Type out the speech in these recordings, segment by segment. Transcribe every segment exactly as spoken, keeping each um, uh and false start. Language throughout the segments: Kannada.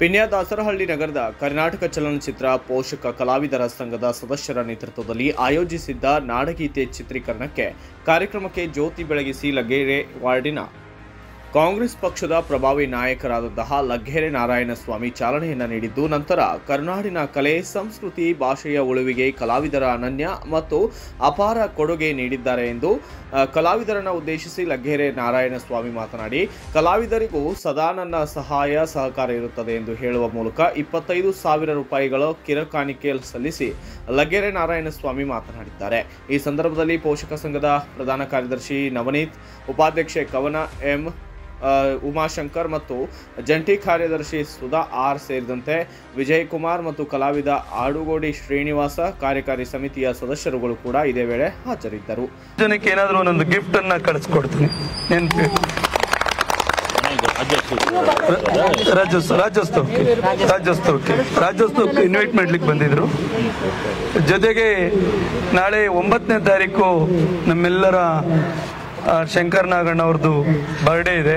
ಪೆನ್ಯ ದಾಸರಹಳ್ಳಿ ನಗರದ ಕರ್ನಾಟಕ ಚಲನಚಿತ್ರ ಪೋಷಕ ಕಲಾವಿದರ ಸಂಘದ ಸದಸ್ಯರ ನೇತೃತ್ವದಲ್ಲಿ ಆಯೋಜಿಸಿದ್ದ ನಾಡಗೀತೆ ಚಿತ್ರೀಕರಣಕ್ಕೆ ಕಾರ್ಯಕ್ರಮಕ್ಕೆ ಜ್ಯೋತಿ ಬೆಳಗಿಸಿ ಲಗ್ಗೆರೆ ವಾರ್ಡಿನ ಕಾಂಗ್ರೆಸ್ ಪಕ್ಷದ ಪ್ರಭಾವಿ ನಾಯಕರಾದಂತಹ ಲಗ್ಗೆರೆ ನಾರಾಯಣ ಸ್ವಾಮಿ ಚಾಲನೆಯನ್ನು ನೀಡಿದ್ದು, ನಂತರ ಕರ್ನಾಡಿನ ಕಲೆ ಸಂಸ್ಕೃತಿ ಭಾಷೆಯ ಉಳಿವಿಗೆ ಕಲಾವಿದರ ಅನನ್ಯ ಮತ್ತು ಅಪಾರ ಕೊಡುಗೆ ನೀಡಿದ್ದಾರೆ ಎಂದು ಕಲಾವಿದರನ್ನು ಉದ್ದೇಶಿಸಿ ಲಗ್ಗೆರೆ ನಾರಾಯಣ ಸ್ವಾಮಿ ಮಾತನಾಡಿ, ಕಲಾವಿದರಿಗೂ ಸದಾ ನನ್ನ ಸಹಾಯ ಸಹಕಾರ ಇರುತ್ತದೆ ಎಂದು ಹೇಳುವ ಮೂಲಕ ಇಪ್ಪತ್ತೈದು ಸಾವಿರ ರೂಪಾಯಿಗಳ ಕಿರಕಾಣಿಕೆ ಸಲ್ಲಿಸಿ ಲಗ್ಗೆರೆ ನಾರಾಯಣ ಸ್ವಾಮಿ ಮಾತನಾಡಿದ್ದಾರೆ. ಈ ಸಂದರ್ಭದಲ್ಲಿ ಪೋಷಕ ಸಂಘದ ಪ್ರಧಾನ ಕಾರ್ಯದರ್ಶಿ ನವನೀತ್, ಉಪಾಧ್ಯಕ್ಷೆ ಕವನ ಎಂ, ಉಮಾಶಂಕರ್ ಮತ್ತು ಜಂಟಿ ಕಾರ್ಯದರ್ಶಿ ಸುಧಾ ಆರ್ ಸೇರಿದಂತೆ ವಿಜಯ್ ಕುಮಾರ್ ಮತ್ತು ಕಲಾವಿದ ಆಡುಗೋಡಿ ಶ್ರೀನಿವಾಸ, ಕಾರ್ಯಕಾರಿ ಸಮಿತಿಯ ಸದಸ್ಯರುಗಳು ಕೂಡ ಇದೇ ವೇಳೆ ಹಾಜರಿದ್ದರು. ಜನಕ್ಕೆ ಏನಾದರೂ ಒಂದೊಂದು ಗಿಫ್ಟ್ ಅನ್ನ ಕಳಿಸ್ಕೊಡ್ತೀನಿ. ರಾಜ್ಯೋತ್ಸವ ರಾಜ್ಯೋತ್ಸವಕ್ಕೆ ರಾಜ್ಯೋತ್ಸವಕ್ಕೆ ರಾಜ್ಯೋತ್ಸವಕ್ಕೆ ಇನ್ವೈಟ್ ಮಾಡ್ಲಿಕ್ಕೆ ಬಂದಿದ್ರು. ಜೊತೆಗೆ ನಾಳೆ ಒಂಬತ್ತನೇ ತಾರೀಕು ನಮ್ಮೆಲ್ಲರ ಶಂಕರ್ ನಾಗಣ್ಣ ಅವ್ರದ್ದು ಬರ್ಡೇ ಇದೆ.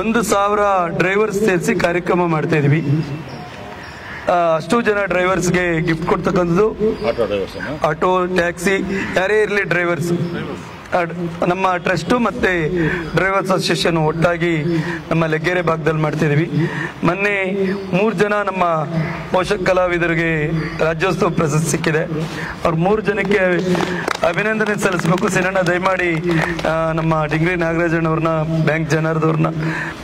ಒಂದು ಸಾವಿರ ಡ್ರೈವರ್ಸ್ ಸೇರಿಸಿ ಕಾರ್ಯಕ್ರಮ ಮಾಡ್ತಾ ಇದ್ವಿ. ಅಷ್ಟು ಜನ ಡ್ರೈವರ್ಸ್ಗೆ ಗಿಫ್ಟ್ ಕೊಡ್ತಕ್ಕಂಥದ್ದು. ಆಟೋ, ಟ್ಯಾಕ್ಸಿ ಯಾರೇ ಇರಲಿ ಡ್ರೈವರ್ಸ್, ನಮ್ಮ ಟ್ರಸ್ಟು ಮತ್ತು ಡ್ರೈವರ್ಸ್ ಅಸೋಸಿಯೇಷನ್ ಒಟ್ಟಾಗಿ ನಮ್ಮ ಲಗ್ಗೆರೆ ಭಾಗದಲ್ಲಿ ಮಾಡ್ತಿದ್ದೀವಿ. ಮೊನ್ನೆ ಮೂರು ಜನ ನಮ್ಮ ಪೋಷಕ ಕಲಾವಿದರಿಗೆ ರಾಜ್ಯೋತ್ಸವ ಪ್ರಶಸ್ತಿ ಸಿಕ್ಕಿದೆ. ಅವ್ರು ಮೂರು ಜನಕ್ಕೆ ಅಭಿನಂದನೆ ಸಲ್ಲಿಸಬೇಕು. ಸಿನಣ್ಣ ದಯಮಾಡಿ ನಮ್ಮ ಡಿಗ್ರಿ ನಾಗರಾಜಣ್ಣವ್ರನ್ನ, ಬ್ಯಾಂಕ್ ಜನರದವ್ರನ್ನ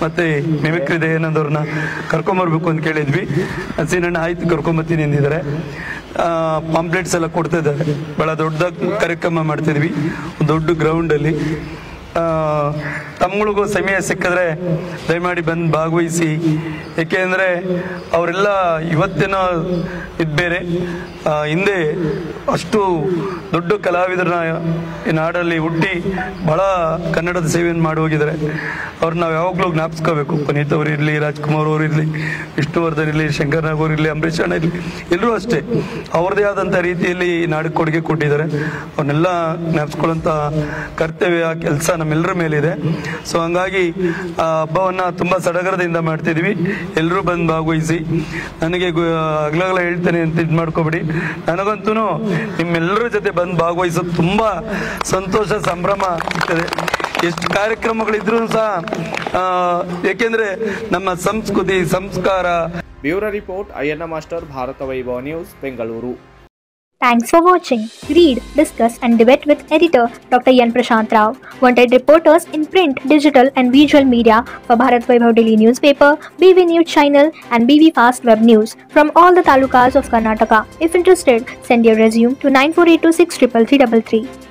ಮತ್ತು ಮಿಮಿಕ್ರಿ ದಯಾನಂದವ್ರನ್ನ ಕರ್ಕೊಂಬರ್ಬೇಕು ಅಂತ ಕೇಳಿದ್ವಿ. ಸಿನಣ್ಣ ಆಯ್ತು ಕರ್ಕೊಂಬರ್ತೀನಿ ಎಂದಿದ್ದಾರೆ. ಪಾಂಪ್ಲೆಟ್ಸ್ ಎಲ್ಲ ಕೊಡ್ತಾ ಇದ್ದಾರೆ. ಭಾಳ ದೊಡ್ಡದಾಗಿ ಕಾರ್ಯಕ್ರಮ ಮಾಡ್ತಿದ್ವಿ ದೊಡ್ಡ ಗ್ರೌಂಡಲ್ಲಿ. ತಮ್ಮಗಳಿಗೂ ಸಮಯ ಸಿಕ್ಕಿದ್ರೆ ದಯಮಾಡಿ ಬಂದು ಭಾಗವಹಿಸಿ. ಏಕೆಂದರೆ ಅವರೆಲ್ಲ ಇವತ್ತಿನ ಇದು ಬೇರೆ, ಹಿಂದೆ ಅಷ್ಟು ದೊಡ್ಡ ಕಲಾವಿದರನ್ನ ಈ ನಾಡಲ್ಲಿ ಹುಟ್ಟಿ ಭಾಳ ಕನ್ನಡದ ಸೇವೆಯನ್ನು ಮಾಡಿ ಹೋಗಿದ್ದಾರೆ. ಅವ್ರನ್ನ ನಾವು ಯಾವಾಗಲೂ ಜ್ಞಾಪಿಸ್ಕೋಬೇಕು. ಪುನೀತ್ ಅವರು ಇರಲಿ, ರಾಜ್ಕುಮಾರ್ ಅವರು ಇರಲಿ, ವಿಷ್ಣುವರ್ಧನ್ ಇರಲಿ, ಶಂಕರ್ ನಾಗ್ ಅವರು ಇರಲಿ, ಅಂಬರೀಷ್ ಅಣ್ಣ ಇರಲಿ, ಎಲ್ಲರೂ ಅಷ್ಟೇ ಅವ್ರದ್ದೇ ಆದಂಥ ರೀತಿಯಲ್ಲಿ ನಾಡಕ್ಕೆ ಕೊಡುಗೆ ಕೊಟ್ಟಿದ್ದಾರೆ. ಅವನ್ನೆಲ್ಲ ಜ್ಞಾಪಿಸ್ಕೊಳ್ಳೋಂಥ ಕರ್ತವ್ಯ, ಕೆಲಸ ನಮ್ಮೆಲ್ಲರ ಮೇಲಿದೆ. ಸೊ ಹಂಗಾಗಿ ಆ ಹಬ್ಬವನ್ನು ತುಂಬ ಸಡಗರದಿಂದ ಮಾಡ್ತಿದ್ವಿ. ಎಲ್ಲರೂ ಬಂದು ಭಾಗವಹಿಸಿ. ನನಗೆ ಅಗ್ಲಗಲ ಹೇಳ್ತೇನೆ ಅಂತ ಇದು ಮಾಡ್ಕೊಬಿಡಿ, ನನಗಂತೂ ನಿಮ್ಮೆಲ್ಲರ ಜೊತೆ ಬಂದು ಭಾಗವಹಿಸೋದು ತುಂಬ ಸಂತೋಷ, ಸಂಭ್ರಮ ಆಗ್ತದೆ. ಎಷ್ಟು ಕಾರ್ಯಕ್ರಮಗಳಿದ್ರೂ ಸಹ ಏಕೆಂದರೆ ನಮ್ಮ ಸಂಸ್ಕೃತಿ, ಸಂಸ್ಕಾರ. Bureau report IN master, Bharat Vaibhav news, Bengaluru. Thanks for watching. Read, discuss and debate with editor Doctor Yan Prashant Rao. Wanted reporters in print, digital and visual media for Bharat Vaibhav Daily Newspaper, B V News Channel and B V Fast Web News from all the talukas of Karnataka. If interested, send your resume to nine four eight two six triple three three three.